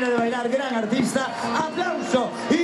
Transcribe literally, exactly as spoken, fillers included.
manera de bailar, gran artista. Aplauso.